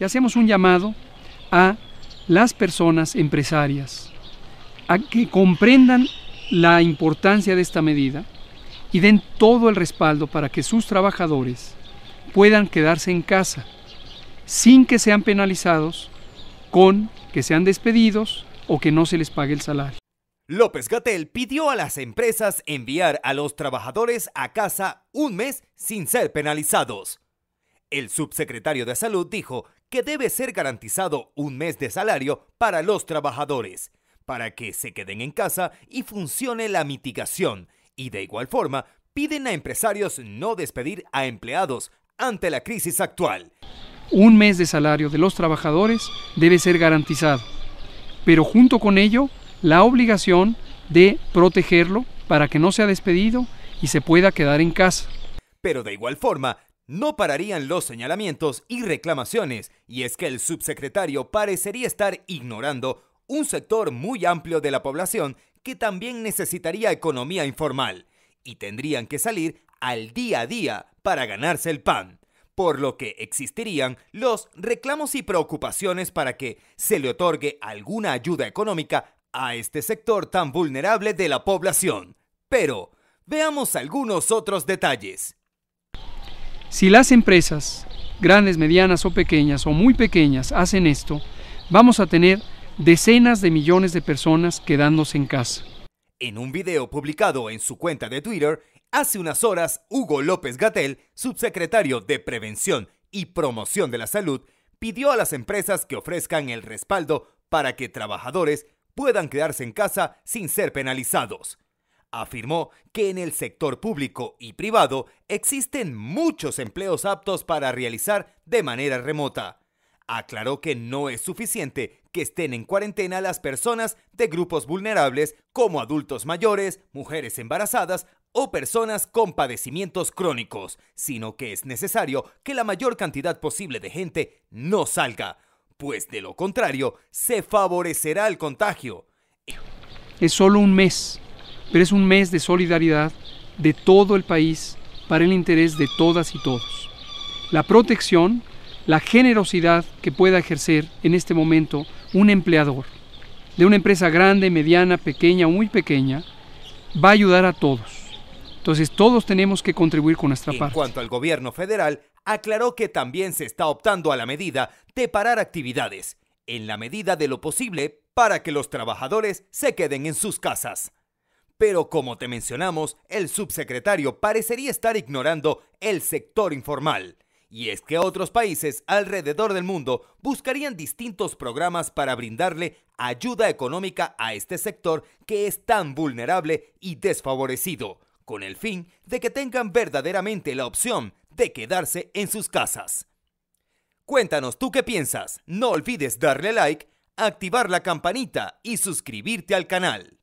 y hacemos un llamado a las personas empresarias a que comprendan la importancia de esta medida y den todo el respaldo para que sus trabajadores puedan quedarse en casa sin que sean penalizados con que sean despedidos o que no se les pague el salario. López-Gatell pidió a las empresas enviar a los trabajadores a casa un mes sin ser penalizados. El subsecretario de Salud dijo que debe ser garantizado un mes de salario para los trabajadores, para que se queden en casa y funcione la mitigación. Y de igual forma, piden a empresarios no despedir a empleados ante la crisis actual. Un mes de salario de los trabajadores debe ser garantizado, pero junto con ello, la obligación de protegerlo para que no sea despedido y se pueda quedar en casa. Pero de igual forma, no pararían los señalamientos y reclamaciones, y es que el subsecretario parecería estar ignorando un sector muy amplio de la población que también necesitaría economía informal y tendrían que salir al día a día para ganarse el pan, por lo que existirían los reclamos y preocupaciones para que se le otorgue alguna ayuda económica a este sector tan vulnerable de la población. Pero veamos algunos otros detalles. Si las empresas, grandes, medianas o pequeñas o muy pequeñas, hacen esto, vamos a tener decenas de millones de personas quedándose en casa. En un video publicado en su cuenta de Twitter, hace unas horas, Hugo López-Gatell, subsecretario de Prevención y Promoción de la Salud, pidió a las empresas que ofrezcan el respaldo para que trabajadores puedan quedarse en casa sin ser penalizados. Afirmó que en el sector público y privado existen muchos empleos aptos para realizar de manera remota. Aclaró que no es suficiente que estén en cuarentena las personas de grupos vulnerables como adultos mayores, mujeres embarazadas o personas con padecimientos crónicos, sino que es necesario que la mayor cantidad posible de gente no salga, pues de lo contrario, se favorecerá el contagio. Es solo un mes, pero es un mes de solidaridad de todo el país para el interés de todas y todos. La protección, la generosidad que pueda ejercer en este momento un empleador de una empresa grande, mediana, pequeña o muy pequeña, va a ayudar a todos. Entonces todos tenemos que contribuir con nuestra parte. En cuanto al gobierno federal, aclaró que también se está optando a la medida de parar actividades, en la medida de lo posible, para que los trabajadores se queden en sus casas. Pero como te mencionamos, el subsecretario parecería estar ignorando el sector informal. Y es que otros países alrededor del mundo buscarían distintos programas para brindarle ayuda económica a este sector que es tan vulnerable y desfavorecido, con el fin de que tengan verdaderamente la opción de quedarse en sus casas. Cuéntanos tú qué piensas. No olvides darle like, activar la campanita y suscribirte al canal.